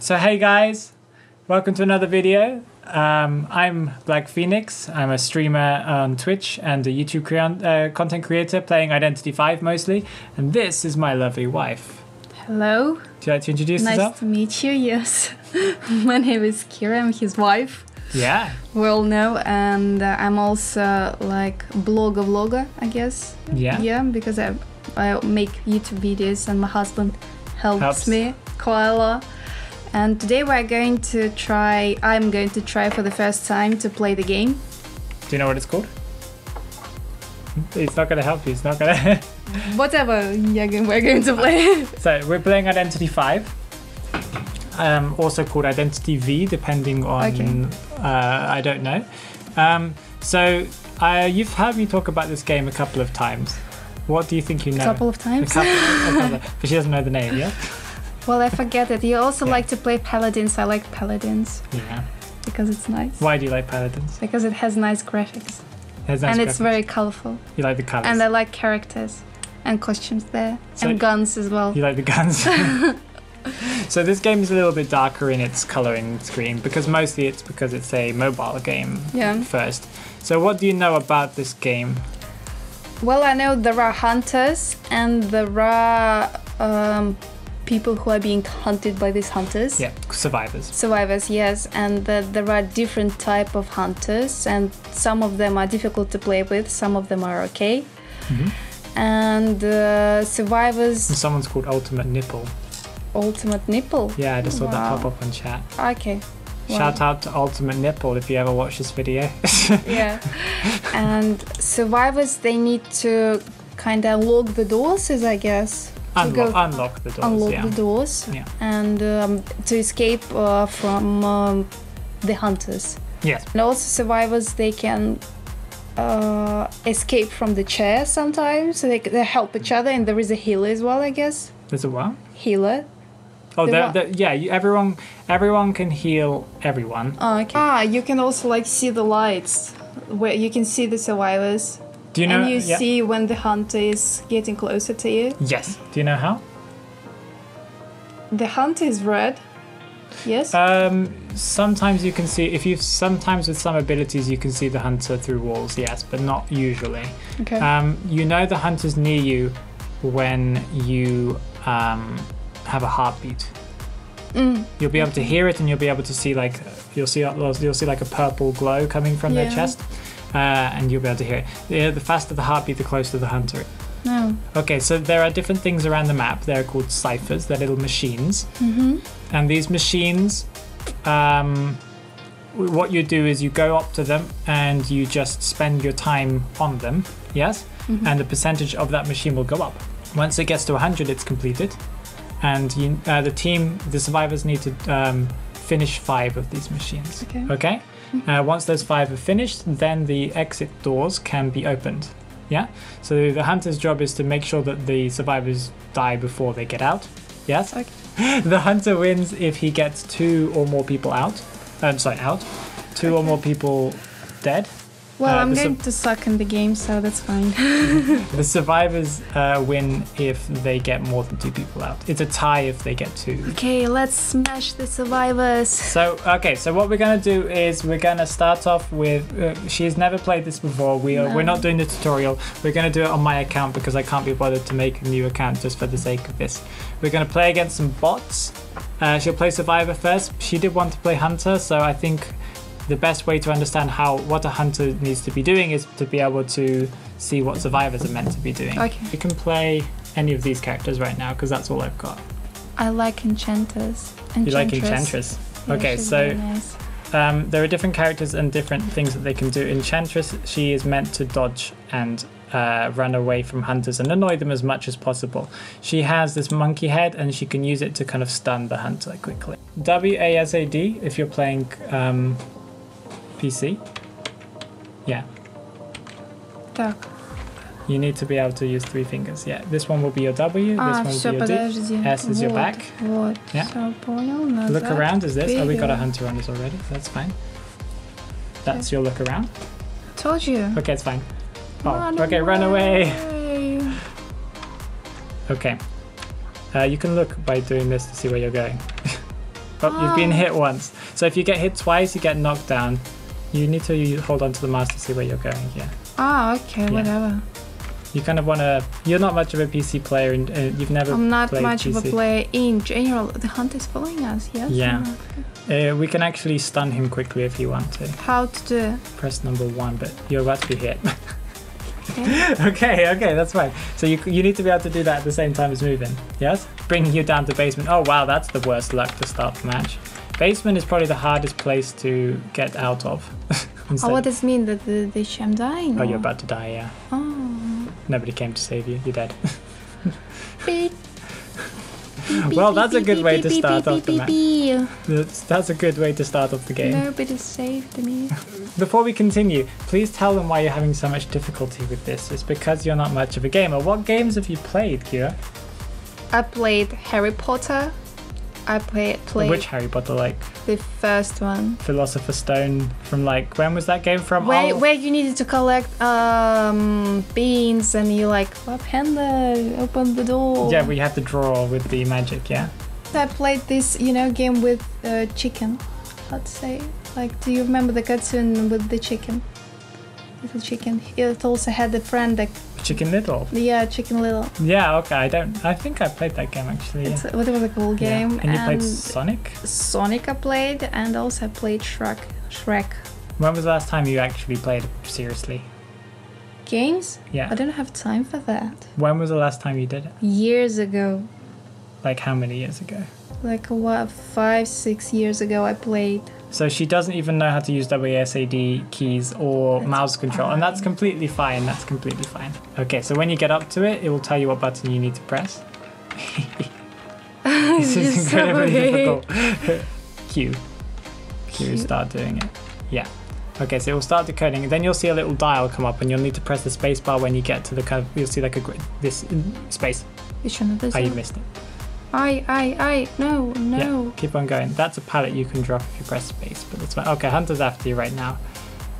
So hey guys, welcome to another video. I'm Black Phoenix. I'm a streamer on Twitch and a YouTube content creator playing Identity V mostly. And this is my lovely wife. Hello. Would you like to introduce yourself? Nice to meet you, yes. My name is Kira, I'm his wife. Yeah. We all know, and I'm also like vlogger, I guess. Yeah. Yeah, because I make YouTube videos and my husband helps me quite a lot. And today I'm going to try for the first time to play the game. Do you know what it's called? It's not going to help you, it's not going to... Whatever, yeah, we're going to play. So we're playing Identity V, also called Identity V, depending on, okay. I don't know. So you've heard me talk about this game a couple of times. What do you think you know? A couple of times? But she doesn't know the name, yeah? Well, I forget it. You also like to play Paladins. I like Paladins. Yeah. Because it's nice. Why do you like Paladins? Because it has nice graphics. It has nice graphics. And it's very colorful. You like the colors. And I like characters and costumes there. So and guns as well. You like the guns. So this game is a little bit darker in its coloring screen because mostly it's because it's a mobile game first. So what do you know about this game? Well, I know there are hunters and there are... people who are being hunted by these hunters. Yeah, survivors. Survivors, yes. And there are different type of hunters, and some of them are difficult to play with, some of them are okay. Mm-hmm. And survivors... And someone's called Ultimate Nipple. Ultimate Nipple? Yeah, I just saw that pop up on chat. Okay. Wow. Shout out to Ultimate Nipple if you ever watch this video. Yeah. And survivors, they need to kind of lock the doors, I guess. Unlock the doors. Unlock the doors, and to escape from the hunters. Yes. And also survivors, they can escape from the chair sometimes. So they help each other, and there is a healer as well, I guess. There's a what? Healer. Oh, everyone can heal everyone. Oh, okay. Ah, you can also like see the lights, where you can see the survivors. Do you know, and you see when the hunter is getting closer to you. Yes. Do you know how? The hunter is red. Yes. Sometimes you can see sometimes with some abilities you can see the hunter through walls. Yes, but not usually. Okay. You know the hunter's near you when you have a heartbeat. Mm. You'll be able to hear it, and you'll be able to see like you'll see like a purple glow coming from their chest. And you'll be able to hear it. The faster the heartbeat, the closer the hunter. No. Okay, so there are different things around the map. They're called ciphers. They're little machines. Mm-hmm. And these machines, what you do is you go up to them and you just spend your time on them. Yes? Mm-hmm. And the percentage of that machine will go up. Once it gets to 100, it's completed. And you, the survivors need to finish 5 of these machines. Okay? Okay? Once those 5 are finished, then the exit doors can be opened. Yeah? So the hunter's job is to make sure that the survivors die before they get out. Yes? Okay. The hunter wins if he gets 2 or more people out. Two or more people dead. Well, I'm going to suck in the game, so that's fine. The survivors win if they get more than 2 people out. It's a tie if they get 2. Okay, let's smash the survivors. So, okay, so what we're going to do is we're going to start off with... she's never played this before. We're not doing the tutorial. We're going to do it on my account because I can't be bothered to make a new account just for the sake of this. We're going to play against some bots. She'll play survivor first. She did want to play hunter, so I think... the best way to understand what a hunter needs to be doing is to be able to see what survivors are meant to be doing. Okay. You can play any of these characters right now because that's all I've got. I like Enchantress. You like Enchantress? Yeah, okay, so nice. There are different characters and different things that they can do. Enchantress, she is meant to dodge and run away from hunters and annoy them as much as possible. She has this monkey head and she can use it to kind of stun the hunter quickly. WASD, if you're playing... PC. Yeah. You need to be able to use 3 fingers. Yeah. This one will be your W. This one will be your D. S is your back. Yeah. Look around is this. Oh, we got a hunter on us already. That's fine. That's your look around. I told you. Okay, it's fine. Oh, okay, run away. Okay. You can look by doing this to see where you're going. Oh, you've been hit once. So if you get hit twice, you get knocked down. You need to hold on to the mouse to see where you're going. Yeah. Oh, okay, yeah. Whatever. You kind of want to... You're not much of a PC player and you've never played PC. I'm not much of a player in general. The hunt is following us, yes? Yeah. We can actually stun him quickly if you want to. How to do? Press number 1, but you're about to be hit. Okay, that's fine. So you need to be able to do that at the same time as moving. Yes? Bringing you down to basement. Oh wow, that's the worst luck to start the match. Basement is probably the hardest place to get out of. Oh, what does it mean? That I'm dying? Oh, or? You're about to die, yeah. Oh. Nobody came to save you. You're dead. Well, that's a good way to start off the match. That's a good way to start off the game. Nobody saved me. Before we continue, please tell them why you're having so much difficulty with this. It's because you're not much of a gamer. What games have you played, Kira? I played Harry Potter. I played... Which Harry Potter, like? The first one. Philosopher's Stone from, like, when was that game from? Where you needed to collect beans and you, like, left-handed, open the door. Yeah, we had to draw with the magic, yeah. I played this, you know, game with chicken, let's say. Like, do you remember the cartoon with the chicken? Little Chicken. It also had a friend that... Chicken Little? Yeah, Chicken Little. Yeah, okay, I think I played that game actually. It's, yeah. It was a cool game. Yeah. And you played Sonic? Sonic I played, and also I played Shrek. When was the last time you actually played seriously? Games? Yeah. I don't have time for that. When was the last time you did it? Years ago. Like how many years ago? Like what, 5-6 years ago I played. So she doesn't even know how to use WSAD keys or mouse control, and that's completely fine, that's completely fine. Okay, so when you get up to it, it will tell you what button you need to press. This is incredibly difficult. Q, start doing it. Yeah. Okay, so it will start decoding, and then you'll see a little dial come up, and you'll need to press the space bar when you get to the kind of, you'll see like a, this space. Oh, you missed it. No. Yeah, keep on going. That's a pallet you can drop if you press space, but it's fine. Okay, Hunter's after you right now.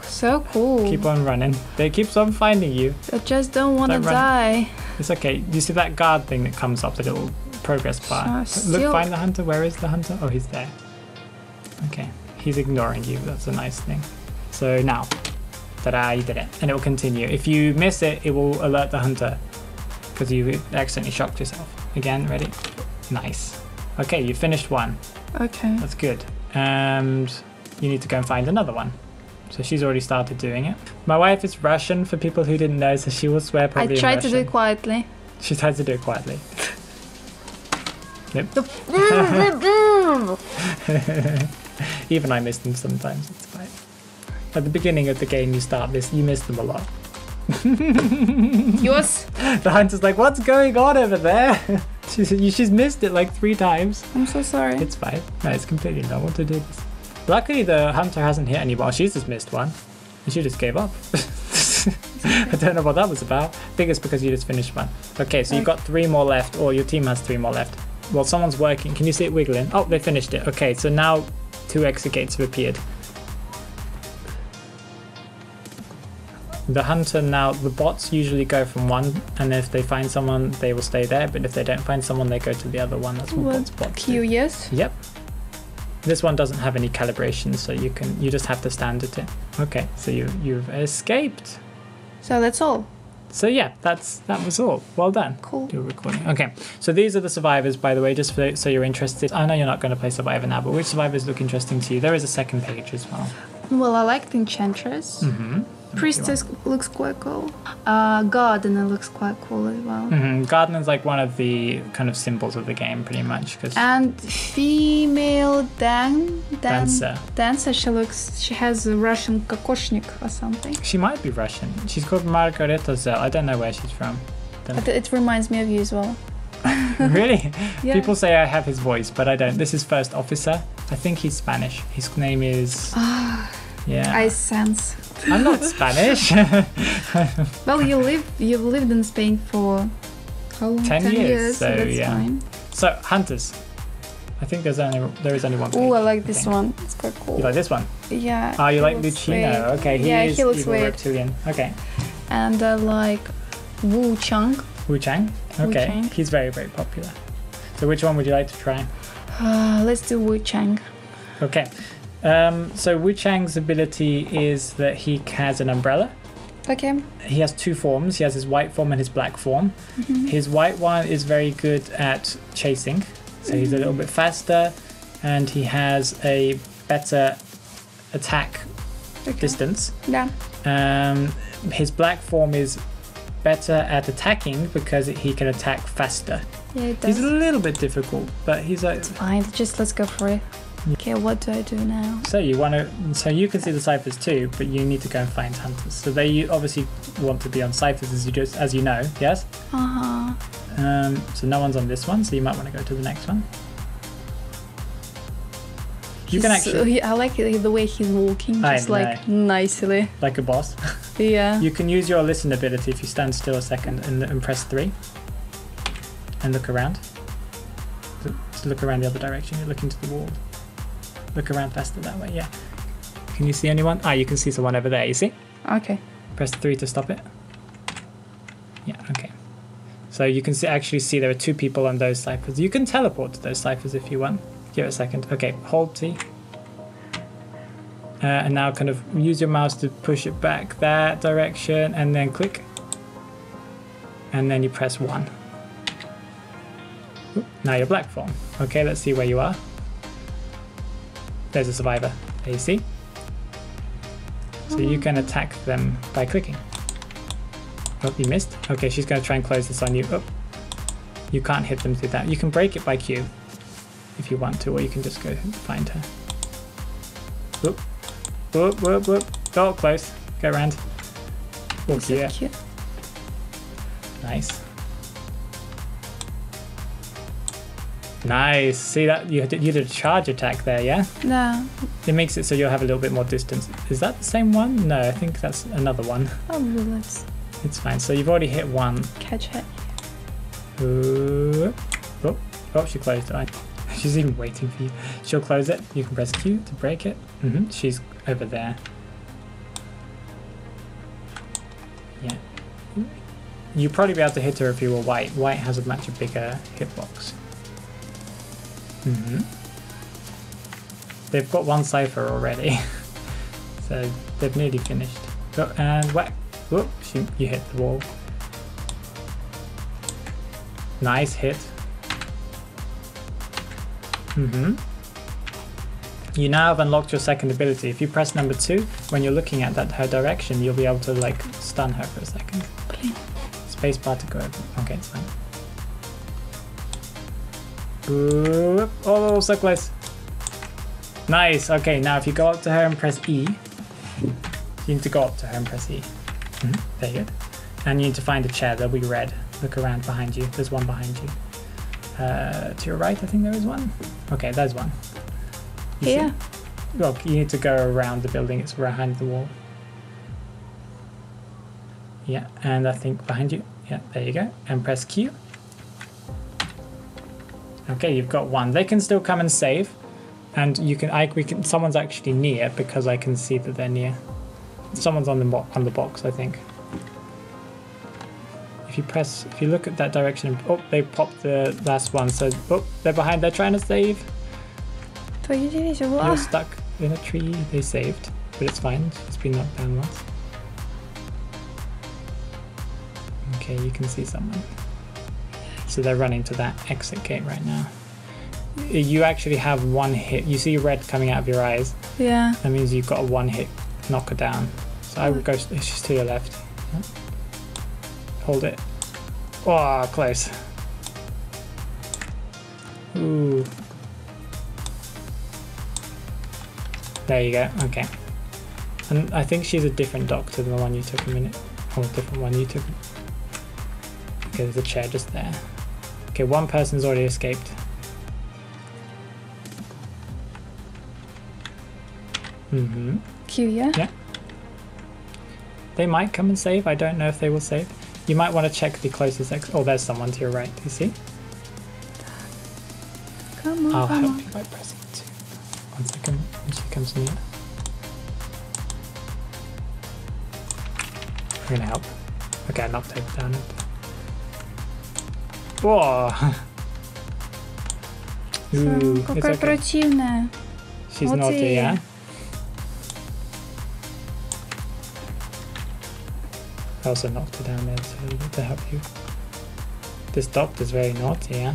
So cool. Keep on running. They keep on finding you. I just don't want to die. It's okay. You see that guard thing that comes up, the little progress bar? Look, find the hunter. Where is the hunter? Oh, he's there. Okay. He's ignoring you. That's a nice thing. So now, ta-da, you did it. And it will continue. If you miss it, it will alert the hunter because you accidentally shocked yourself. Again, ready? Nice. Okay, you finished one. Okay. That's good. And you need to go and find another one. So she's already started doing it. My wife is Russian, for people who didn't know, so she will swear probably in Russian. I tried to do it quietly. She tried to do it quietly. Nope. Even I miss them sometimes. It's fine. At the beginning of the game, you start this. You miss them a lot. Yours? The hunter's like, what's going on over there? She's missed it like 3 times. I'm so sorry. It's fine. No, it's completely normal to do this. Luckily, the hunter hasn't hit anyone. She's just missed one. And she just gave up. I don't know what that was about. I think it's because you just finished one. Okay, so you've got 3 more left, or your team has 3 more left. Well, someone's working. Can you see it wiggling? Oh, they finished it. Okay, so now 2 exit gates have appeared. The hunter now, the bots usually go from one, and if they find someone, they will stay there, but if they don't find someone, they go to the other one. That's what bots do. Yes? Yep. This one doesn't have any calibration, so you just have to stand at it. Okay, so you've escaped. So that's all. So yeah, that was all. Well done. Cool. You're recording. Okay, so these are the survivors, by the way, just so you're interested. I know you're not going to play Survivor now, but which survivors look interesting to you? There is a second page as well. Well, I liked Enchantress. Mm-hmm. Priestess looks quite cool. Gardener looks quite cool as well. Mm-hmm. Gardener's like one of the kind of symbols of the game, pretty much. And female dancer. She has a Russian kokoshnik or something. She might be Russian. She's called Margarita Zell. I don't know where she's from. It reminds me of you as well. Really? Yeah. People say I have his voice, but I don't. This is First Officer. I think he's Spanish. His name is... Yeah. I sense. I'm not Spanish. Well, you've lived in Spain for how long? 10 years. So that's fine. So hunters. I think there is only one. Oh, I like this one. It's quite cool. You like this one? Yeah. Oh, you like Lucino? Weird. Okay, he looks evil weird. Reptilian. Okay. And I like Wu Chang. Wu Chang. Okay, Wu Chang. He's very, very popular. So which one would you like to try? Let's do Wu Chang. Okay. So Wu Chang's ability is that he has an umbrella. Okay. He has two forms. He has his white form and his black form. Mm-hmm. His white one is very good at chasing, so he's a little bit faster, and he has a better attack distance. Yeah. His black form is better at attacking because he can attack faster. Yeah, it does. He's a little bit difficult, but he's like, it's fine. Just let's go for it. Okay, what do I do now? So you want to, so you can see the ciphers too, but you need to go and find hunters. So they obviously want to be on ciphers, as you know, yes? Uh-huh. So no one's on this one, so you might want to go to the next one. You can actually. I like the way he's walking, just like nicely. Like a boss. Yeah. You can use your listen ability if you stand still a second and press 3, and look around. Just look around the other direction. You're looking to the wall. Look around faster that way, yeah. Can you see anyone? Ah, you can see someone over there, you see? Okay. Press 3 to stop it. Yeah, okay. So you can see, actually see there are two people on those ciphers. You can teleport to those ciphers if you want. Give it a second. Okay, hold T. And now kind of use your mouse to push it back that direction, and then click. And then you press 1. Oop, now your black form. Okay, let's see where you are. There's a survivor, there you see. So you can attack them by clicking. Oh, you missed. Okay, she's gonna try and close this on you. Oh, you can't hit them through that. You can break it by Q if you want to, or you can just go find her. Whoop, whoop, whoop, whoop. Oh, close, go around. Oh, yeah. Nice. Nice. See that? You did a charge attack there, yeah? No. It makes it so you'll have a little bit more distance. Is that the same one? No, I think that's another one. Oh, let's. It's fine. So you've already hit one. Catch it. Oh, oh, she closed it. She's even waiting for you. She'll close it. You can press Q to break it. Mm-hmm. She's over there. Yeah. You'd probably be able to hit her if you were white. White has a much bigger hitbox. Mm-hmm. They've got one cipher already, so they've nearly finished. Oh, and whack! Whoop! You hit the wall. Nice hit. Mm-hmm. You now have unlocked your second ability. If you press number 2, when you're looking at her direction, you'll be able to like stun her for a second. Spacebar to go over. Okay, it's fine. Oh, so close. Nice. Okay, now if you go up to her and press E, you need to go up to her and press E. Mm-hmm. There you go. And you need to find a chair. That'll be red. Look around behind you. There's one behind you. To your right, I think there is one. Okay, there's one. Yeah. Look, you need to go around the building. It's behind the wall. Yeah, and I think behind you. Yeah, there you go. And press Q. Okay, you've got one. They can still come and save, and you can. Someone's actually near because I can see that they're near. Someone's on the box, I think. If you look at that direction, oh, they popped the last one. So, oh, they're behind. They're trying to save. You're stuck in a tree. They saved, but it's fine. It's been knocked down once. Okay, you can see someone. So they're running to that exit gate right now. You actually have one hit. You see red coming out of your eyes. Yeah. That means you've got a one hit knocker down. So I would go, it's just to your left. Hold it. Oh, close. Ooh. There you go, okay. And I think she's a different doctor than the one you took a minute. Or a different one you took. Okay, there's a chair just there. Okay, one person's already escaped. Mm-hmm. Q, yeah? Yeah. They might come and save. I don't know if they will save. You might want to check the closest exit. Oh, there's someone to your right. You see? Come on. I'll help you by pressing 2. One second. And she comes near. I'm going to help. Okay, I knocked her down. Whoa. Ooh, какая противная. She's вот naughty, и... yeah? I also knocked her down there to help you. This doctor's very naughty, yeah?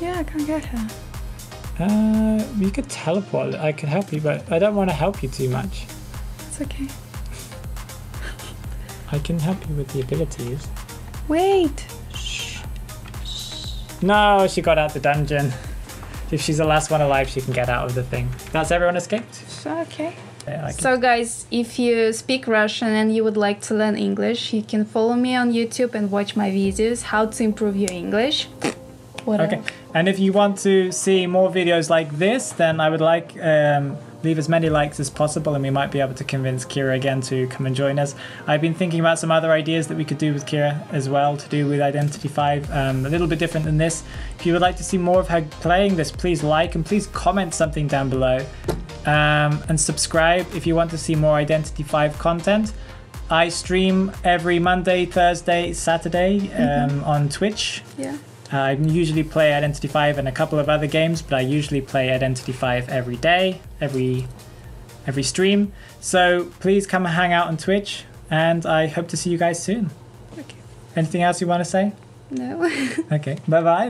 Yeah, I can't get her. You could teleport. I could help you, but I don't want to help you too much. It's okay. I can help you with the abilities. Wait! Shh. No, she got out the dungeon. If she's the last one alive, she can get out of the thing. That's everyone escaped? Okay. Yeah, so guys, if you speak Russian and you would like to learn English, you can follow me on YouTube and watch my videos, how to improve your English. What okay. Else? And if you want to see more videos like this, then I would like leave as many likes as possible, and we might be able to convince Kira again to come and join us. I've been thinking about some other ideas that we could do with Kira as well, to do with Identity V, a little bit different than this. If you would like to see more of her playing this, please like and please comment something down below. And subscribe if you want to see more Identity V content. I stream every Monday, Thursday, Saturday on Twitch. Yeah. I usually play Identity V and a couple of other games, but I usually play Identity V every day, every stream. So please come and hang out on Twitch, and I hope to see you guys soon. Okay. Anything else you want to say? No. Okay. Bye-bye.